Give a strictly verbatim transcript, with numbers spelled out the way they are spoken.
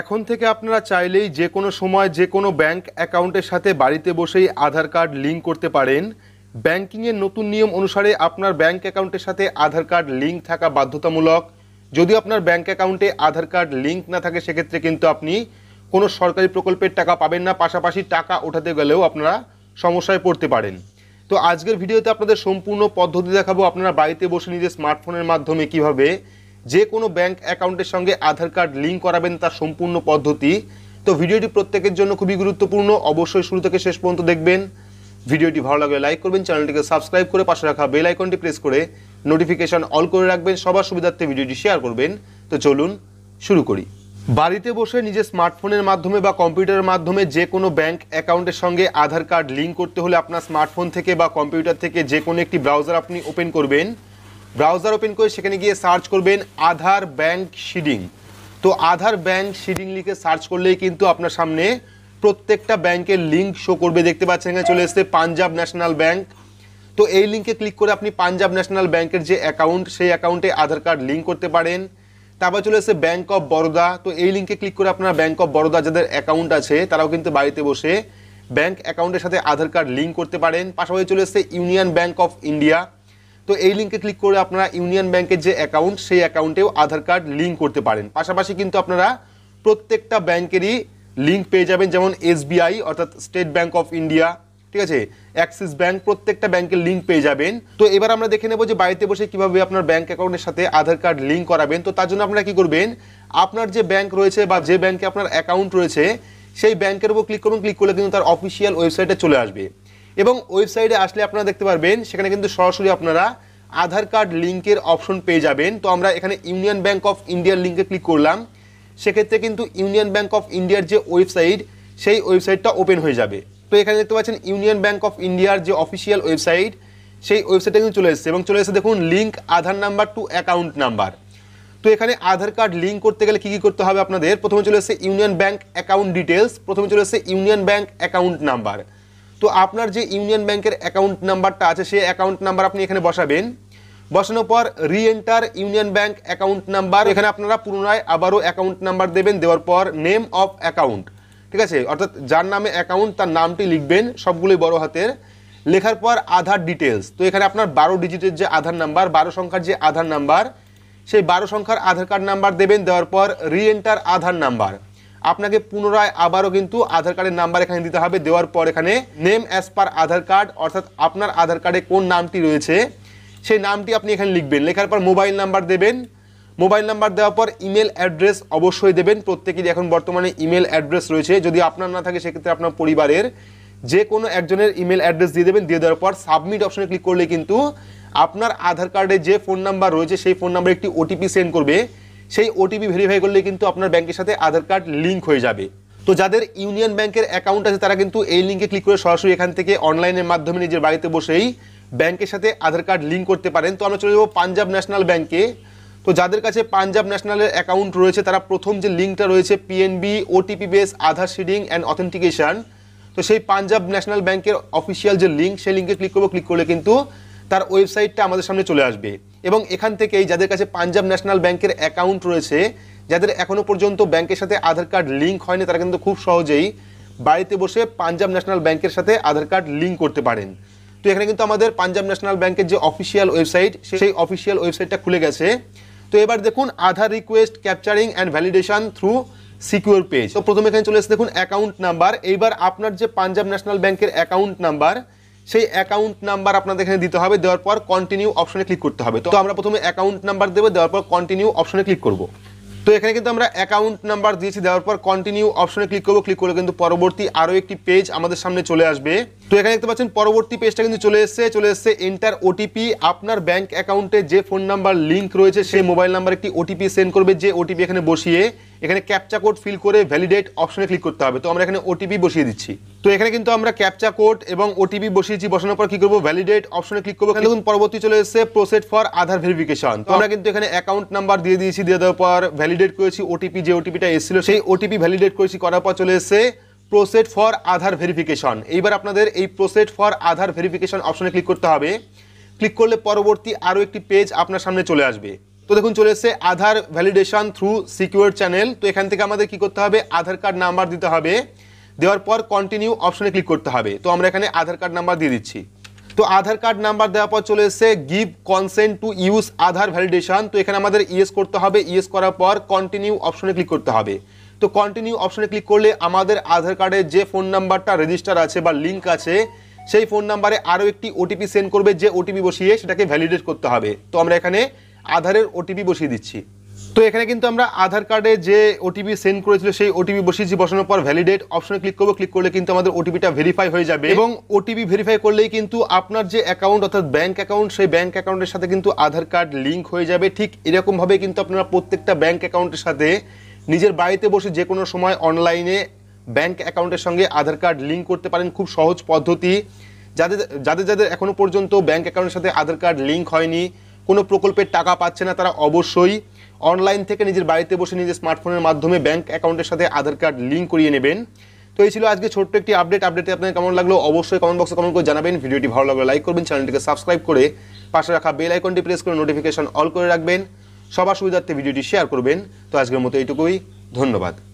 এখন থেকে আপনারা চাইলেই যে কোনো সময় যে কোনো ব্যাংক অ্যাকাউন্টের সাথে বাড়িতে বসেই আধার কার্ড লিঙ্ক করতে পারেন। ব্যাংকিংয়ের নতুন নিয়ম অনুসারে আপনার ব্যাংক অ্যাকাউন্টের সাথে আধার কার্ড লিঙ্ক থাকা বাধ্যতামূলক। যদি আপনার ব্যাংক অ্যাকাউন্টে আধার কার্ড লিঙ্ক না থাকে সেক্ষেত্রে কিন্তু আপনি কোনো সরকারি প্রকল্পের টাকা পাবেন না, পাশাপাশি টাকা ওঠাতে গেলেও আপনারা সমস্যায় পড়তে পারেন। তো আজকের ভিডিওতে আপনাদের সম্পূর্ণ পদ্ধতি দেখাবো, আপনারা বাড়িতে বসে নিজের স্মার্টফোনের মাধ্যমে কীভাবে যে কোনো ব্যাংক অ্যাকাউন্টের সঙ্গে আধার কার্ড লিঙ্ক করাবেন তার সম্পূর্ণ পদ্ধতি। তো ভিডিওটি প্রত্যেকের জন্য খুবই গুরুত্বপূর্ণ, অবশ্যই শুরু থেকে শেষ পর্যন্ত দেখবেন। ভিডিওটি ভালো লাগলে লাইক করবেন, চ্যানেলটিকে সাবস্ক্রাইব করে পাশে রাখা বেল আইকনটি প্রেস করে নোটিফিকেশন অল করে রাখবেন, সবার সুবিধার্থে ভিডিওটি শেয়ার করবেন। তো চলুন শুরু করি। বাড়িতে বসে নিজের স্মার্টফোনের মাধ্যমে বা কম্পিউটারের মাধ্যমে যে কোনো ব্যাংক অ্যাকাউন্টের সঙ্গে আধার কার্ড লিঙ্ক করতে হলে আপনার স্মার্টফোন থেকে বা কম্পিউটার থেকে যে কোনো একটি ব্রাউজার আপনি ওপেন করবেন। ব্রাউজার ওপেন করে সেখানে গিয়ে সার্চ করবেন আধার ব্যাংক শিডিং। তো আধার ব্যাংক শিডিং লিখে সার্চ করলেই কিন্তু আপনার সামনে প্রত্যেকটা ব্যাংকের লিঙ্ক শো করবে। দেখতে পাচ্ছেন এখানে চলে এসেছে পাঞ্জাব ন্যাশনাল ব্যাংক। তো এই লিঙ্কে ক্লিক করে আপনি পাঞ্জাব ন্যাশনাল ব্যাংকের যে অ্যাকাউন্ট সেই অ্যাকাউন্টে আধার কার্ড লিঙ্ক করতে পারেন। তারপর চলে এসেছে ব্যাঙ্ক অফ বরোদা। তো এই লিঙ্কে ক্লিক করে আপনারা ব্যাঙ্ক অফ বরোদা যাদের অ্যাকাউন্ট আছে তারাও কিন্তু বাড়িতে বসে ব্যাঙ্ক অ্যাকাউন্টের সাথে আধার কার্ড লিঙ্ক করতে পারেন। পাশাপাশি চলে এসেছে ইউনিয়ন ব্যাঙ্ক অফ ইন্ডিয়া। তো এই লিঙ্কে ক্লিক করে আপনারা ইউনিয়ন ব্যাঙ্কের যে অ্যাকাউন্ট সেই অ্যাকাউন্টেও আধার কার্ড লিঙ্ক করতে পারেন। পাশাপাশি কিন্তু আপনারা প্রত্যেকটা ব্যাঙ্কেরই লিঙ্ক পেয়ে যাবেন, যেমন এসবিআই অর্থাৎ স্টেট ব্যাঙ্ক অফ ইন্ডিয়া, ঠিক আছে, অ্যাক্সিস ব্যাঙ্ক, প্রত্যেকটা ব্যাঙ্কের লিঙ্ক পেয়ে যাবেন। তো এবার আমরা দেখে নেব যে বাড়িতে বসে কীভাবে আপনার ব্যাঙ্ক অ্যাকাউন্টের সাথে আধার কার্ড লিঙ্ক করাবেন। তো তার জন্য আপনারা কী করবেন, আপনার যে ব্যাঙ্ক রয়েছে বা যে ব্যাঙ্কে আপনার অ্যাকাউন্ট রয়েছে সেই ব্যাঙ্কের উপর ক্লিক করুন। ক্লিক করলে কিন্তু তার অফিসিয়াল ওয়েবসাইটে চলে আসবে এবং ওয়েবসাইটে আসলে আপনারা দেখতে পারবেন সেখানে কিন্তু সরাসরি আপনারা আধার কার্ড লিঙ্কের অপশন পেয়ে যাবেন। তো আমরা এখানে ইউনিয়ন ব্যাঙ্ক অফ ইন্ডিয়ার লিঙ্কে ক্লিক করলাম, সেক্ষেত্রে কিন্তু ইউনিয়ন ব্যাঙ্ক অফ ইন্ডিয়ার যে ওয়েবসাইট সেই ওয়েবসাইটটা ওপেন হয়ে যাবে। তো এখানে দেখতে পাচ্ছেন ইউনিয়ন ব্যাঙ্ক অফ ইন্ডিয়ার যে অফিসিয়াল ওয়েবসাইট সেই ওয়েবসাইটে কিন্তু চলে এসেছে এবং চলে এসেছে দেখুন link Aadhaar number to account number. তো এখানে আধার কার্ড লিঙ্ক করতে গেলে কী কী করতে হবে আপনাদের, প্রথমে চলে এসেছে ইউনিয়ন ব্যাঙ্ক অ্যাকাউন্ট ডিটেলস, প্রথমে চলে এসেছে ইউনিয়ন ব্যাঙ্ক অ্যাকাউন্ট নাম্বার। তো আপনার যে ইউনিয়ন ব্যাঙ্কের অ্যাকাউন্ট নাম্বারটা আছে সেই অ্যাকাউন্ট নাম্বার আপনি এখানে বসাবেন। বসানোর পর re enter union bank account number, এখানে আপনারা পুনরায় আবারও অ্যাকাউন্ট নাম্বার দেবেন। দেওয়ার পর নেম অফ অ্যাকাউন্ট, ঠিক আছে, অর্থাৎ যার নামে অ্যাকাউন্ট তার নামটি লিখবেন সবগুলোই বড় হাতের। লেখার পর আধার ডিটেলস, তো এখানে আপনার বারো ডিজিটের যে আধার নাম্বার, বারো সংখ্যার যে আধার নাম্বার সেই বারো সংখ্যার আধার কার্ড নাম্বার দেবেন। দেওয়ার পর রি এন্টার আধার নাম্বার, আপনাকে পুনরায় আবারও কিন্তু আধার কার্ডের নাম্বার এখানে দিতে হবে। দেওয়ার পর এখানে name as per Aadhaar card, অর্থাৎ আপনার আধার কার্ডে কোন নামটি রয়েছে সেই নামটি আপনি এখানে লিখবেন। লেখার পর মোবাইল নাম্বার দেবেন, মোবাইল নাম্বার দেওয়ার পর ইমেল অ্যাড্রেস অবশ্যই দেবেন, প্রত্যেকেরই এখন বর্তমানে ইমেল অ্যাড্রেস রয়েছে, যদি আপনার না থাকে সেক্ষেত্রে আপনার পরিবারের যে কোনো একজনের ইমেল অ্যাড্রেস দিয়ে দেবেন। দিয়ে দেওয়ার পর সাবমিট অপশানে ক্লিক করলে কিন্তু আপনার আধার কার্ডে যে ফোন নাম্বার রয়েছে সেই ফোন নাম্বারে একটি ওটিপি সেন্ড করবে, সেই ওটিপি ভেরিফাই করলে কিন্তু আপনার ব্যাংকের সাথে আধার কার্ড লিঙ্ক হয়ে যাবে। তো যাদের ইউনিয়ন ব্যাংকের অ্যাকাউন্ট আছে তারা কিন্তু এই লিঙ্কে ক্লিক করে সরাসরি এখান থেকে অনলাইনের মাধ্যমে নিজের বাড়িতে বসেই ব্যাংকের সাথে আধার কার্ড লিঙ্ক করতে পারেন। তো আমরা চলে যাবো পাঞ্জাব ন্যাশনাল ব্যাংকে। তো যাদের কাছে পাঞ্জাব ন্যাশনালের অ্যাকাউন্ট রয়েছে তারা প্রথম যে লিঙ্কটা রয়েছে PNB OTP base Aadhaar seeding and authentication, তো সেই পাঞ্জাব ন্যাশনাল ব্যাংকের অফিসিয়াল যে লিঙ্ক সেই লিঙ্কে ক্লিক করবো। ক্লিক করলে কিন্তু তার ওয়েবসাইটটা আমাদের সামনে চলে আসবে এবং এখান থেকেই যাদের কাছে পাঞ্জাব ন্যাশনাল ব্যাংকের অ্যাকাউন্ট রয়েছে, যাদের এখনও পর্যন্ত ব্যাংকের সাথে আধার কার্ড লিঙ্ক হয়নি তারা কিন্তু খুব সহজেই বাড়িতে বসে পাঞ্জাব ন্যাশনাল ব্যাংকের সাথে আধার কার্ড লিঙ্ক করতে পারেন। তো এখানে কিন্তু আমাদের পাঞ্জাব ন্যাশনাল ব্যাংকের যে অফিসিয়াল ওয়েবসাইট সেই অফিসিয়াল ওয়েবসাইটটা খুলে গেছে। তো এবার দেখুন Aadhaar request capturing and validation through secure page. তো প্রথমে এখানে চলে এসে দেখুন অ্যাকাউন্ট নাম্বার, এইবার আপনার যে পাঞ্জাব ন্যাশনাল ব্যাংকের অ্যাকাউন্ট নাম্বার সেই অ্যাকাউন্ট নাম্বার আপনাদের এখানে দিতে হবে। দেওয়ার পর কন্টিনিউ অপশনে ক্লিক করতে হবে। তো আমরা প্রথমে অ্যাকাউন্ট নাম্বার দেবো, দেওয়ার পর কন্টিনিউ অপশনে ক্লিক করব। তো এখানে কিন্তু আমরা অ্যাকাউন্ট নাম্বার দিয়েছি, দেওয়ার পর কন্টিনিউ অপশনে ক্লিক করব। ক্লিক করলে কিন্তু পরবর্তী আরও একটি পেজ আমাদের সামনে চলে আসবে। তো এখানে দেখতে পাচ্ছেন পরবর্তী পেজটা কিন্তু চলে এসেছে, চলে এসেছে এন্টার ওটিপি। আপনার ব্যাঙ্ক অ্যাকাউন্টে যে ফোন নাম্বার লিঙ্ক রয়েছে সেই মোবাইল নাম্বার একটি ওটিপি সেন্ড করবে, যে ওটিপি এখানে বসিয়ে এখানে ক্যাপচা কোড ফিল করে ভ্যালিডেট অপশনে ক্লিক করতে হবে। তো আমরা এখানে ওটিপি বসিয়ে দিচ্ছি। তো এখানে কিন্তু আমরা ক্যাপচা কোড এবং ওটিপি বসিয়েছি, বসানোর পর কি করবো ভ্যালিডেট অপশনে ক্লিক করবো। দেখুন পরবর্তী চলে এসেছে প্রসেড ফর আধার ভেরিফিকেশন। তো আমরা কিন্তু এখানে অ্যাকাউন্ট নাম্বার দিয়ে দিয়েছি, দিয়ে দেওয়ার পর ভ্যালিডেট করেছি ওটিপি, যে ওটিপিটা এসেছিল সেই ওটিপি ভ্যালিডেট করেছি, করার পর চলে এসেছে প্রসেড ফর আধার ভেরিফিকেশন। এইবার আপনাদের এই প্রসেড ফর আধার ভেরিফিকেশন অপশনে ক্লিক করতে হবে। ক্লিক করলে পরবর্তী আরও একটি পেজ আপনার সামনে চলে আসবে। তো দেখুন চলে এসছে Aadhaar validation through secure channel. তো এখান থেকে আমাদের কি করতে হবে, আধার কার্ড নাম্বার দিতে হবে, দেওয়ার পর কন্টিনিউ অপশনে ক্লিক করতে হবে। তো আমরা এখানে আধার কার্ড নাম্বার দিয়ে দিচ্ছি। তো আধার কার্ড নাম্বার দেওয়ার পর চলে এসছে give consent to use Aadhaar validation. তো এখানে আমাদের ইয়েস করতে হবে, ইয়েস করার পর কন্টিনিউ অপশনে ক্লিক করতে হবে। তো কন্টিনিউ অপশনে ক্লিক করলে আমাদের আধার কার্ডের যে ফোন নাম্বারটা রেজিস্টার আছে বা লিঙ্ক আছে সেই ফোন নাম্বারে আরও একটি ওটিপি সেন্ড করবে, যে ওটিপি বসিয়ে সেটাকে ভ্যালিডেট করতে হবে। তো আমরা এখানে আধারের ওটিপি বসিয়ে দিচ্ছি। তো এখানে কিন্তু আমরা আধার কার্ডে যে ওটিপি সেন্ড করেছিল সেই ওটিপি বসিয়েছি। বসানোর পর ভ্যালিডেট অপশনে ক্লিক করবো, ক্লিক করলে কিন্তু আমাদের ওটিপিটা ভেরিফাই হয়ে যাবে। এবং ওটিপি ভেরিফাই করলেই কিন্তু আপনার যে অ্যাকাউন্ট অর্থাৎ ব্যাঙ্ক অ্যাকাউন্ট, সেই ব্যাঙ্ক অ্যাকাউন্টের সাথে কিন্তু আধার কার্ড লিঙ্ক হয়ে যাবে। ঠিক এরকমভাবে কিন্তু আপনারা প্রত্যেকটা ব্যাঙ্ক অ্যাকাউন্টের সাথে নিজের বাড়িতে বসে যে কোনো সময় অনলাইনে ব্যাঙ্ক অ্যাকাউন্টের সঙ্গে আধার কার্ড লিঙ্ক করতে পারেন। খুব সহজ পদ্ধতি। যাদের যাদের যাদের এখনও পর্যন্ত ব্যাঙ্ক অ্যাকাউন্টের সাথে আধার কার্ড লিঙ্ক হয়নি, কোনো প্রকল্পের টাকা পাচ্ছে না, তারা অবশ্যই অনলাইন থেকে নিজের বাড়িতে বসে নিজের স্মার্টফোনের মাধ্যমে ব্যাঙ্ক অ্যাকাউন্টের সাথে আধার কার্ড লিঙ্ক করিয়ে নেবেন। তো এই ছিল আজকে ছোট্ট একটি আপডেট। আপডেটে আপনার কেমন লাগলো অবশ্যই কমেন্ট বক্সে কমেন্ট করে জানাবেন। ভিডিওটি ভালো লাগলে লাইক করবেন, চ্যানেলটিকে সাবস্ক্রাইব করে পাশে রাখা বেল আইকনটি প্রেস করে নোটিফিকেশন অল করে রাখবেন। সবার সুবিধার্থে ভিডিওটি শেয়ার করবেন। তো আজকের মতো এইটুকুই, ধন্যবাদ।